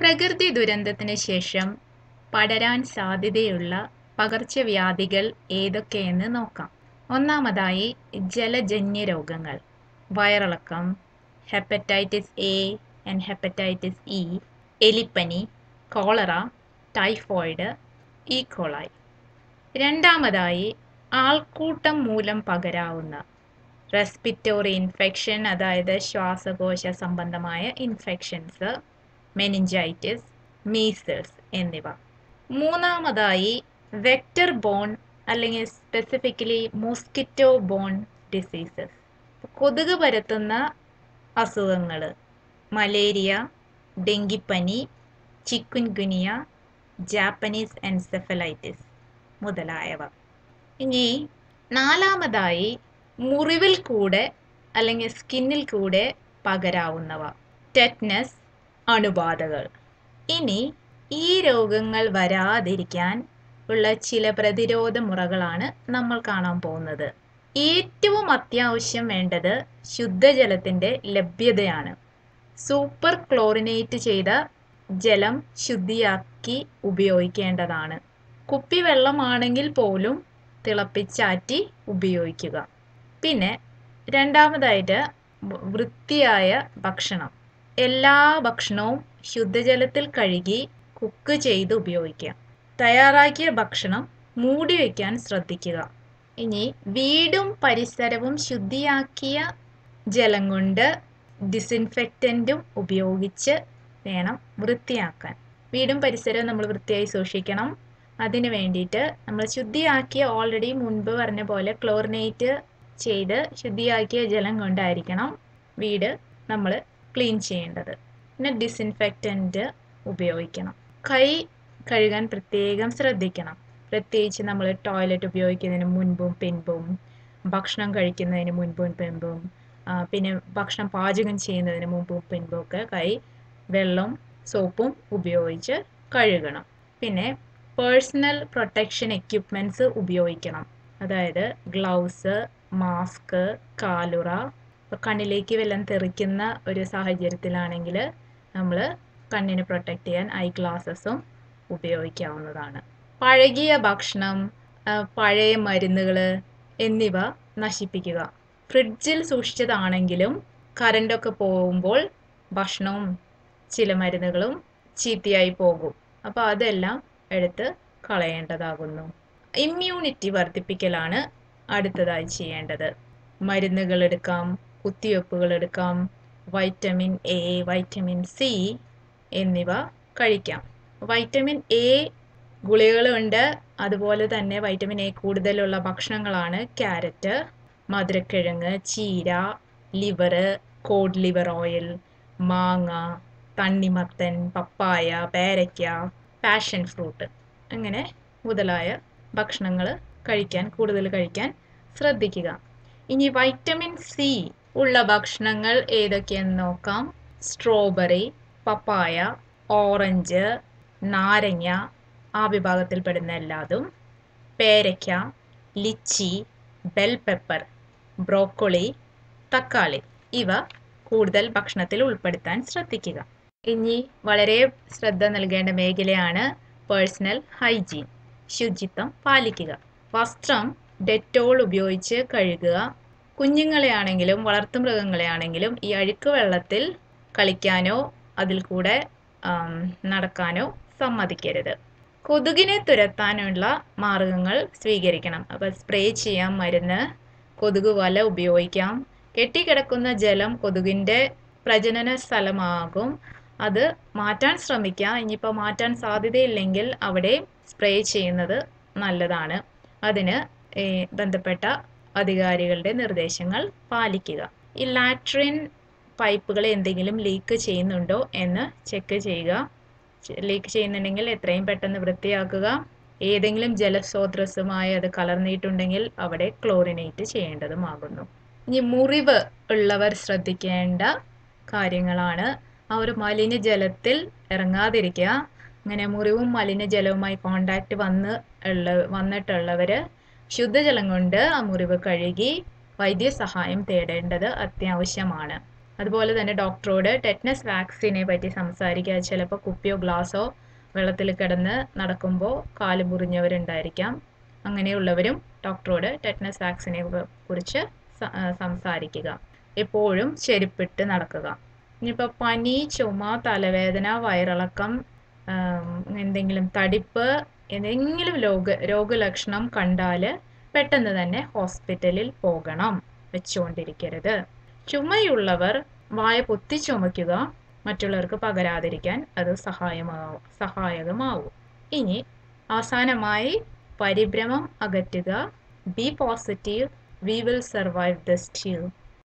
പ്രകൃതി ദുരന്തത്തിന് ശേഷം പടരാൻ സാധ്യതയുള്ള പകർച്ചവ്യാധികൾ ഏതൊക്കെയെന്ന് നോക്കാം. ഒന്നാമതായി ജലജന്യ രോഗങ്ങൾ, വയറിളക്കം, hepatitis A and hepatitis E, എലിപ്പനി, കോളറ, ടൈഫോയിഡ്, ഈക്കോളായി. രണ്ടാമതായി ആൾക്കൂട്ടം മൂലം പകരാവുന്ന റെസ്പിറ്റോറി ഇൻഫെക്ഷൻ, അതായത് ശ്വാസകോശ സംബന്ധമായ ഇൻഫെക്ഷൻസ്, മെനിഞ്ചൈറ്റിസ്, മീസിൽസ് എന്നിവ. മൂന്നാമതായി വെക്റ്റർ ബോൺ അല്ലെങ്കിൽ സ്പെസിഫിക്കലി മോസ്കിറ്റോ ബോൺ ഡിസീസസ്, കൊതുക് പരത്തുന്ന അസുഖങ്ങൾ, മലേറിയ, ഡെങ്കിപ്പനി, ചിക്കുൻഗുനിയ, ജാപ്പനീസ് എൻസെഫലൈറ്റിസ് മുതലായവ. ഇനി നാലാമതായി മുറിവിൽ കൂടെ അല്ലെങ്കിൽ സ്കിന്നിൽ കൂടെ പകരാവുന്നവ, ടെറ്റനസ് അണുബാധകൾ. ഇനി ഈ രോഗങ്ങൾ വരാതിരിക്കാൻ ഉള്ള ചില പ്രതിരോധ മുറകളാണ് നമ്മൾ കാണാൻ പോകുന്നത്. ഏറ്റവും അത്യാവശ്യം വേണ്ടത് ശുദ്ധജലത്തിൻ്റെ ലഭ്യതയാണ്. സൂപ്പർ ക്ലോറിനേറ്റ് ചെയ്ത ജലം ശുദ്ധിയാക്കി ഉപയോഗിക്കേണ്ടതാണ്. കുപ്പിവെള്ളമാണെങ്കിൽ പോലും തിളപ്പിച്ചാറ്റി ഉപയോഗിക്കുക. പിന്നെ രണ്ടാമതായിട്ട് വൃത്തിയായ ഭക്ഷണം. എല്ലാ ഭക്ഷണവും ശുദ്ധജലത്തിൽ കഴുകി കുക്ക് ചെയ്ത് ഉപയോഗിക്കുക. തയ്യാറാക്കിയ ഭക്ഷണം മൂടി വയ്ക്കാൻ ശ്രദ്ധിക്കുക. ഇനി വീടും പരിസരവും ശുദ്ധിയാക്കിയ ജലം കൊണ്ട് ഡിസിൻഫെക്റ്റൻറ്റും ഉപയോഗിച്ച് വേണം വൃത്തിയാക്കാൻ. വീടും പരിസരവും നമ്മൾ വൃത്തിയായി സൂക്ഷിക്കണം. അതിന് വേണ്ടിയിട്ട് നമ്മൾ ശുദ്ധിയാക്കിയ, ഓൾറെഡി മുൻപ് പറഞ്ഞ പോലെ ക്ലോറിനേറ്റ് ചെയ്ത് ശുദ്ധിയാക്കിയ ജലം കൊണ്ടായിരിക്കണം വീട് നമ്മൾ ക്ലീൻ ചെയ്യേണ്ടത്. പിന്നെ ഡിസിൻഫെക്റ്റൻറ്റ് ഉപയോഗിക്കണം. കൈ കഴുകാൻ പ്രത്യേകം ശ്രദ്ധിക്കണം. പ്രത്യേകിച്ച് നമ്മൾ ടോയ്ലറ്റ് ഉപയോഗിക്കുന്നതിന് മുൻപും പിൻപും, ഭക്ഷണം കഴിക്കുന്നതിന് മുൻപും പിൻപും, പിന്നെ ഭക്ഷണം പാചകം ചെയ്യുന്നതിന് മുമ്പും പിൻപും ഒക്കെ കൈ വെള്ളവും സോപ്പും ഉപയോഗിച്ച് കഴുകണം. പിന്നെ പേഴ്സണൽ പ്രൊട്ടക്ഷൻ എക്യുപ്മെൻറ്റ്സ് ഉപയോഗിക്കണം. അതായത് ഗ്ലൗസ്, മാസ്ക്, കാലുറ. ഇപ്പോൾ കണ്ണിലേക്ക് വെള്ളം തെറിക്കുന്ന ഒരു സാഹചര്യത്തിലാണെങ്കിൽ നമ്മൾ കണ്ണിനെ പ്രൊട്ടക്റ്റ് ചെയ്യാൻ ഐ ഗ്ലാസസും ഉപയോഗിക്കാവുന്നതാണ്. പഴകിയ ഭക്ഷണം, പഴയ മരുന്നുകൾ എന്നിവ നശിപ്പിക്കുക. ഫ്രിഡ്ജിൽ സൂക്ഷിച്ചതാണെങ്കിലും കറണ്ടൊക്കെ പോകുമ്പോൾ ഭക്ഷണവും ചില മരുന്നുകളും ചീത്തയായി പോകും. അപ്പോൾ അതെല്ലാം എടുത്ത് കളയേണ്ടതാകുന്നു. ഇമ്മ്യൂണിറ്റി വർദ്ധിപ്പിക്കലാണ് അടുത്തതായി ചെയ്യേണ്ടത്. മരുന്നുകൾ എടുക്കാം, കുത്തിവെപ്പുകൾ എടുക്കാം, വൈറ്റമിൻ എ, വൈറ്റമിൻ സി എന്നിവ കഴിക്കാം. വൈറ്റമിൻ എ ഗുളികകളുണ്ട്. അതുപോലെ തന്നെ വൈറ്റമിൻ എ കൂടുതലുള്ള ഭക്ഷണങ്ങളാണ് ക്യാരറ്റ്, മധുരക്കിഴങ്ങ്, ചീര, ലിവറ്, കോഡ് ലിവർ ഓയിൽ, മാങ്ങ, തണ്ണിമത്തൻ, പപ്പായ, പേരയ്ക്ക, പാഷൻ ഫ്രൂട്ട് അങ്ങനെ മുതലായ ഭക്ഷണങ്ങൾ കൂടുതൽ കഴിക്കാൻ ശ്രദ്ധിക്കുക. ഇനി വൈറ്റമിൻ സി ഉള്ള ഭക്ഷണങ്ങൾ ഏതൊക്കെയെന്ന് നോക്കാം. സ്ട്രോബെറി, പപ്പായ, ഓറഞ്ച്, നാരങ്ങ ആ വിഭാഗത്തിൽപ്പെടുന്ന എല്ലാതും, പേരയ്ക്ക, ലിച്ചി, ബെൽ പെപ്പർ, ബ്രോക്കോളി, തക്കാളി ഇവ കൂടുതൽ ഭക്ഷണത്തിൽ ഉൾപ്പെടുത്താൻ ശ്രദ്ധിക്കുക. ഇനി വളരെ ശ്രദ്ധ നൽകേണ്ട മേഖലയാണ് പേഴ്സണൽ ഹൈജീൻ. ശുചിത്വം പാലിക്കുക. വസ്ത്രം ഡെറ്റോൾ ഉപയോഗിച്ച് കഴുകുക. കുഞ്ഞുങ്ങളെയാണെങ്കിലും വളർത്തുമൃഗങ്ങളെയാണെങ്കിലും ഈ അഴുക്ക് വെള്ളത്തിൽ കളിക്കാനോ അതിൽ കൂടെ നടക്കാനോ സമ്മതിക്കരുത്. കൊതുകിനെ തുരത്താനുള്ള മാർഗങ്ങൾ സ്വീകരിക്കണം. അപ്പോൾ സ്പ്രേ ചെയ്യാം മരുന്ന്, കൊതുക് വല ഉപയോഗിക്കാം. കെട്ടിക്കിടക്കുന്ന ജലം കൊതുകിൻ്റെ പ്രജനന സ്ഥലമാകും, അത് മാറ്റാൻ ശ്രമിക്കുക. ഇനിയിപ്പോൾ മാറ്റാൻ സാധ്യതയില്ലെങ്കിൽ അവിടെ സ്പ്രേ ചെയ്യുന്നത് നല്ലതാണ്. അതിന് ബന്ധപ്പെട്ട അധികാരികളുടെ നിർദ്ദേശങ്ങൾ പാലിക്കുക. ഈ ലാട്രിൻ പൈപ്പുകൾ എന്തെങ്കിലും ലീക്ക് ചെയ്യുന്നുണ്ടോ എന്ന് ചെക്ക് ചെയ്യുക. ലീക്ക് ചെയ്യുന്നുണ്ടെങ്കിൽ എത്രയും പെട്ടെന്ന് വൃത്തിയാക്കുക. ഏതെങ്കിലും ജലസ്രോതസ്സുമായി അത് കലർന്നിട്ടുണ്ടെങ്കിൽ അവിടെ ക്ലോറിനേറ്റ് ചെയ്യേണ്ടതുമാകുന്നു. ഇനി മുറിവ് ഉള്ളവർ ശ്രദ്ധിക്കേണ്ട കാര്യങ്ങളാണ്. ആ ഒരു മലിനജലത്തിൽ ഇറങ്ങാതിരിക്കുക. അങ്ങനെ മുറിവും മലിനജലവുമായി കോണ്ടാക്റ്റ് വന്നിട്ടുള്ളവർ ശുദ്ധജലം കൊണ്ട് ആ മുറിവ് കഴുകി വൈദ്യസഹായം തേടേണ്ടത് അത്യാവശ്യമാണ്. അതുപോലെ തന്നെ ഡോക്ടറോട് ടെറ്റനസ് വാക്സിനെ പറ്റി സംസാരിക്കുക. ചിലപ്പോൾ കുപ്പിയോ ഗ്ലാസോ വെള്ളത്തിൽ കിടന്ന് നടക്കുമ്പോൾ കാല് മുറിഞ്ഞവരുണ്ടായിരിക്കാം. അങ്ങനെയുള്ളവരും ഡോക്ടറോട് ടെറ്റനസ് വാക്സിനെ കുറിച്ച് സംസാരിക്കുക. എപ്പോഴും ചെരുപ്പിട്ട് നടക്കുക. ഇനിയിപ്പോൾ പനി, ചുമ, തലവേദന, വയറിളക്കം, എന്തെങ്കിലും തടിപ്പ്, എന്തെങ്കിലും രോഗലക്ഷണം കണ്ടാൽ പെട്ടെന്ന് തന്നെ ഹോസ്പിറ്റലിൽ പോകണം, വെച്ചുകൊണ്ടിരിക്കരുത്. ചുമയുള്ളവർ വായ പൊത്തി ചുമയ്ക്കുക, മറ്റുള്ളവർക്ക് പകരാതിരിക്കാൻ അത് സഹായകമാവും. ഇനി അവസാനമായി പരിഭ്രമം അകറ്റുക. Be positive, we will survive this to.